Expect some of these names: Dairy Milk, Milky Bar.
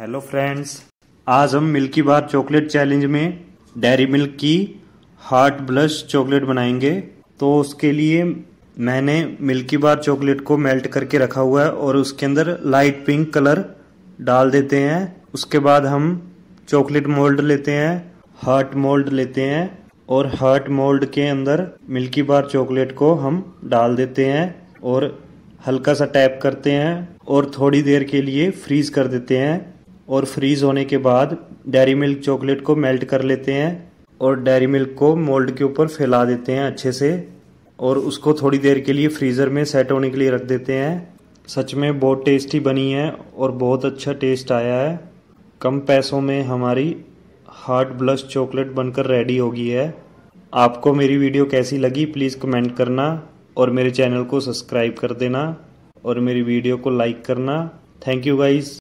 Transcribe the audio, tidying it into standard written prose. Hello friends, आज हम Milky Bar chocolate challenge में डेयरी मिल्क की हार्ट ब्लश चॉकलेट बनाएंगे। तो उसके लिए मैंने मिल्की बार चॉकलेट को मेल्ट करके रखा हुआ है और उसके अंदर लाइट पिंक कलर डाल देते हैं। उसके बाद हम चॉकलेट मोल्ड लेते हैं, हार्ट मोल्ड लेते हैं और हार्ट मोल्ड के अंदर मिल्की बार चॉकलेट को हम डाल देते हैं और हल्का सा टैप करते हैं और थोड़ी देर के लिए फ्रीज कर देते हैं। और फ्रीज होने के बाद डेयरी मिल्क चॉकलेट को मेल्ट कर लेते हैं और डेयरी मिल्क को मोल्ड के ऊपर फैला देते हैं अच्छे से और उसको थोड़ी देर के लिए फ्रीज़र में सेट होने के लिए रख देते हैं। सच में बहुत टेस्टी बनी है और बहुत अच्छा टेस्ट आया है। कम पैसों में हमारी हार्ट ब्लश चॉकलेट बनकर रेडी हो गई है। आपको मेरी वीडियो कैसी लगी प्लीज़ कमेंट करना और मेरे चैनल को सब्सक्राइब कर देना और मेरी वीडियो को लाइक करना। Thank you guys.